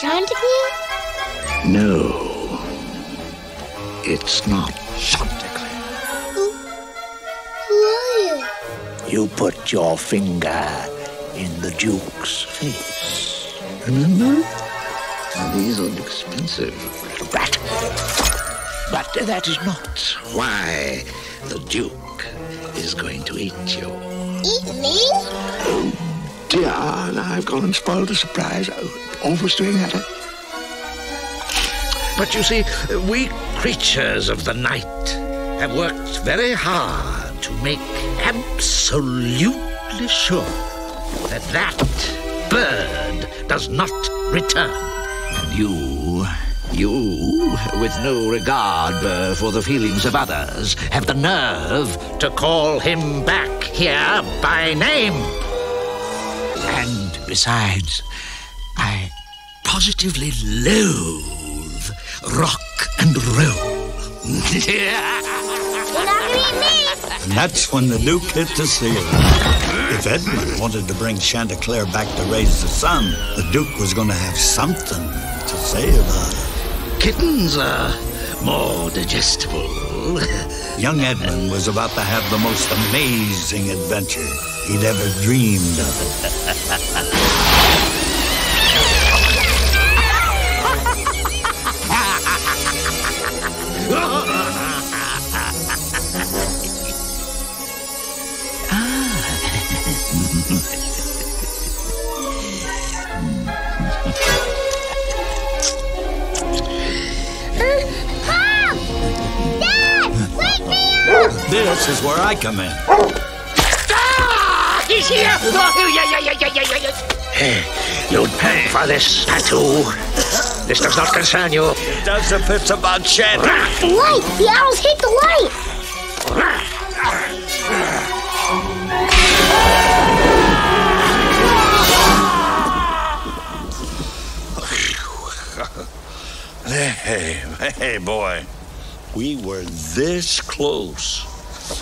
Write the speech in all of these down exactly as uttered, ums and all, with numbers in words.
Chanticleer? No, it's not Chanticleer. Who, who are you? You put your finger in the Duke's face. Remember? Now, these are expensive, little rat. But that is not why the Duke is going to eat you. Eat me? Oh. Dear, and I've gone and spoiled the surprise. Always doing that. But you see, we creatures of the night have worked very hard to make absolutely sure that that bird does not return. And you, you, with no regard for the feelings of others, have the nerve to call him back here by name. And besides, I positively loathe rock and roll. You're not gonna eat me! And that's when the Duke hit the seal. If Edmond wanted to bring Chanticleer back to raise the sun, the Duke was gonna have something to say about it. Kittens are more digestible. Young Edmond was about to have the most amazing adventure he'd ever dreamed of. This is where I come in. Ah! He's here! Oh, yeah, yeah, yeah, yeah, yeah, yeah. You'll pay for this, Patou. This does not concern you. It does if it's about Shannon. The light! The owls hit the light! Hey, hey, boy. We were this close.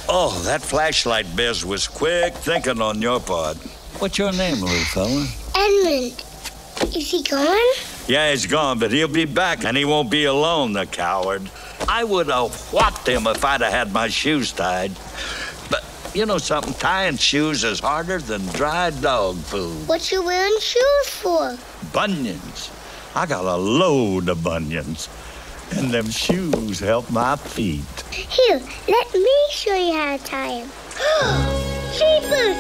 Oh, that flashlight biz was quick thinking on your part. What's your name, little fella? Edmond. Is he gone? Yeah, he's gone, but he'll be back, and he won't be alone, the coward. I would have whopped him if I'd have had my shoes tied. But you know something? Tying shoes is harder than dried dog food. What you wearing shoes for? Bunions. I got a load of bunions. And them shoes help my feet. Here, let me show you how to tie them. Jeepers!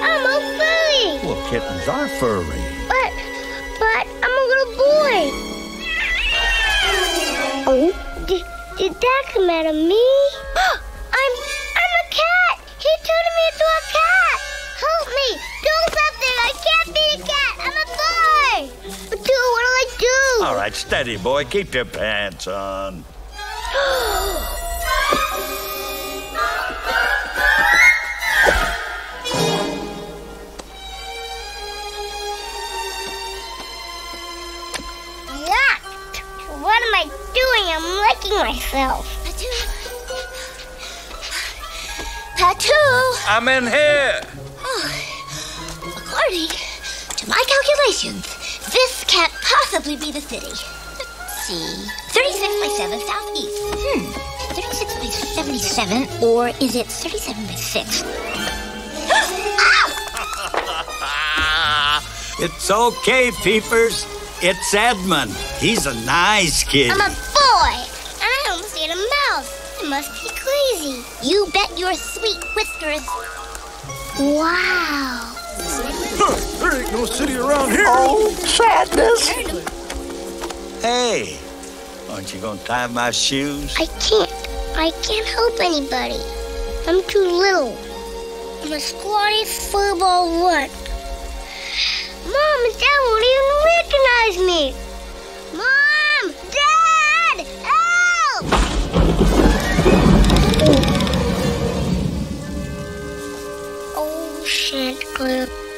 I'm a furry! Well, kittens are furry. But, but I'm a little boy. Oh? D did that come out of me? I'm, I'm a cat! He turned me into a cat! Help me! Do something! I can't be a cat! I'm a boy! But do what do I do? All right, steady, boy. Keep your pants on. Locked! What am I doing? I'm licking myself. Patou! Patou! I'm in here! According to my calculations, this can't possibly be the city. Let's see. thirty-six by seven southeast. Hmm. thirty-six by seventy-seven, or is it thirty-seven by six? Ow! It's okay, peepers. It's Edmond. He's a nice kid. I'm a boy, and I almost ate a mouse. I must be crazy. You bet your sweet whiskers. Wow. Huh, there ain't no city around here. Oh, sadness. Hey, aren't you going to tie my shoes? I can't. I can't help anybody. I'm too little. I'm a squatty furball runt. Mom and Dad won't even recognize me. Mom! Dad! Help! Oh, Chanticleer.